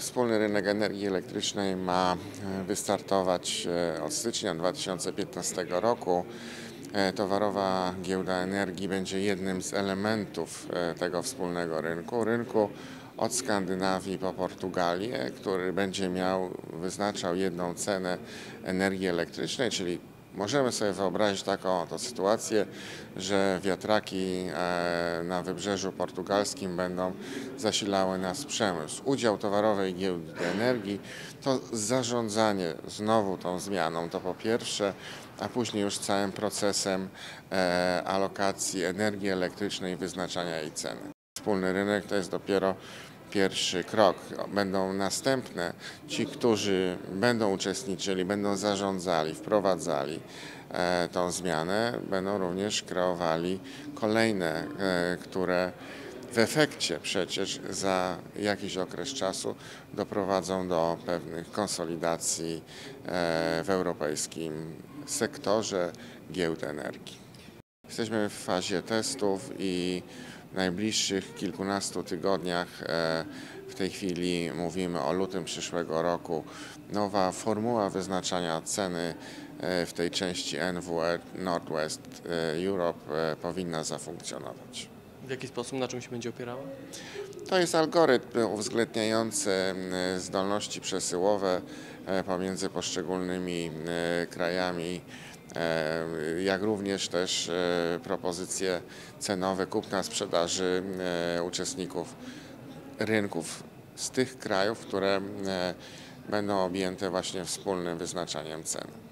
Wspólny rynek energii elektrycznej ma wystartować od stycznia 2015 roku. Towarowa Giełda Energii będzie jednym z elementów tego wspólnego rynku. Rynku od Skandynawii po Portugalię, który będzie wyznaczał jedną cenę energii elektrycznej, czyli możemy sobie wyobrazić taką oto sytuację, że wiatraki na wybrzeżu portugalskim będą zasilały nasz przemysł. Udział Towarowej Giełdy Energii to zarządzanie znowu tą zmianą, to po pierwsze, a później już całym procesem alokacji energii elektrycznej i wyznaczania jej ceny. Wspólny rynek to jest dopiero pierwszy krok. Będą następne ci, którzy będą uczestniczyli, będą zarządzali, wprowadzali tą zmianę, będą również kreowali kolejne, które w efekcie przecież za jakiś okres czasu doprowadzą do pewnych konsolidacji w europejskim sektorze giełd energii. Jesteśmy w fazie testów i w najbliższych kilkunastu tygodniach, w tej chwili mówimy o lutym przyszłego roku, nowa formuła wyznaczania ceny w tej części NWR Northwest Europe powinna zafunkcjonować. W jaki sposób, na czym się będzie opierała? To jest algorytm uwzględniający zdolności przesyłowe pomiędzy poszczególnymi krajami, jak również też propozycje cenowe kupna sprzedaży uczestników rynków z tych krajów, które będą objęte właśnie wspólnym wyznaczaniem cen.